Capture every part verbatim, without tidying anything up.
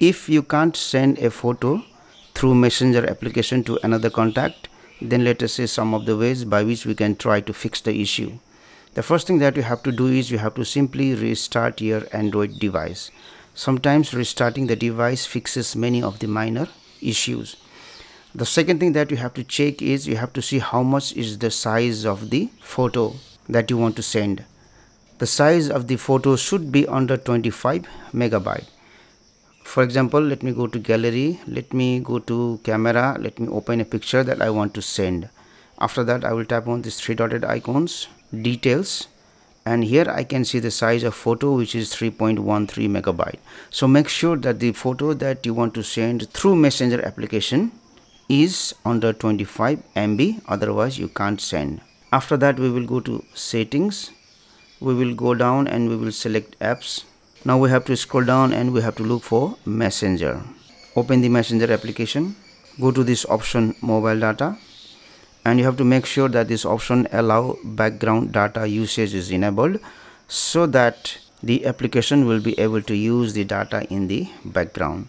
If you can't send a photo through Messenger application to another contact, then let us say some of the ways by which we can try to fix the issue. The first thing that you have to do is you have to simply restart your Android device. Sometimes restarting the device fixes many of the minor issues. The second thing that you have to check is you have to see how much is the size of the photo that you want to send. The size of the photo should be under twenty-five megabyte. For example, let me go to gallery, let me go to camera, let me open a picture that I want to send. After that, I will tap on these three dotted icons, details, and here I can see the size of photo, which is three point one three megabyte. So make sure that the photo that you want to send through Messenger application is under twenty-five M B, otherwise you can't send. After that, we will go to settings, we will go down and we will select apps. Now we have to scroll down and we have to look for Messenger. Open the Messenger application, go to this option mobile data, and you have to make sure that this option allow background data usage is enabled, so that the application will be able to use the data in the background.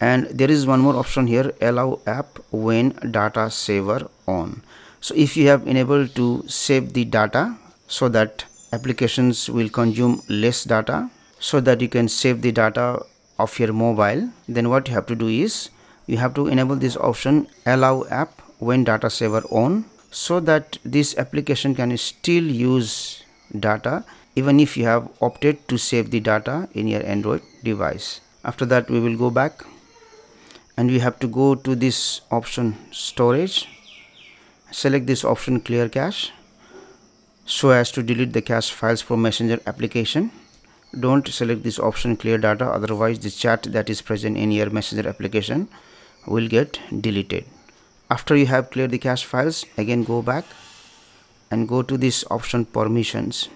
And there is one more option here, allow app when data saver on. So if you have enabled to save the data so that applications will consume less data, so that you can save the data of your mobile, then what you have to do is you have to enable this option allow app when data saver on, so that this application can still use data even if you have opted to save the data in your Android device. After that, we will go back and we have to go to this option storage, select this option clear cache so as to delete the cache files from Messenger application. Don't select this option clear data, otherwise the chat that is present in your Messenger application will get deleted. After you have cleared the cache files, again go back and go to this option permissions.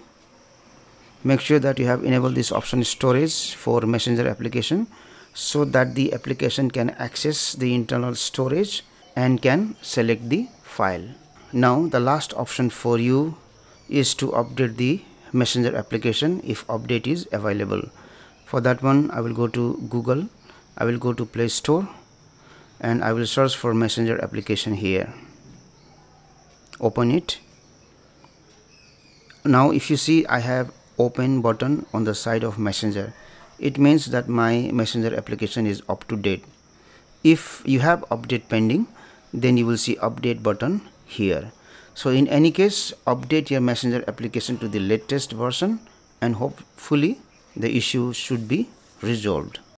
Make sure that you have enabled this option storage for Messenger application, so that the application can access the internal storage and can select the file. Now the last option for you is to update the Messenger application if update is available. For that one, I will go to Google, I will go to Play Store, and I will search for Messenger application here. Open it. Now if you see, I have open button on the side of Messenger. It means that my Messenger application is up to date. If you have update pending, then you will see update button here. So in any case, update your Messenger application to the latest version, and hopefully the issue should be resolved.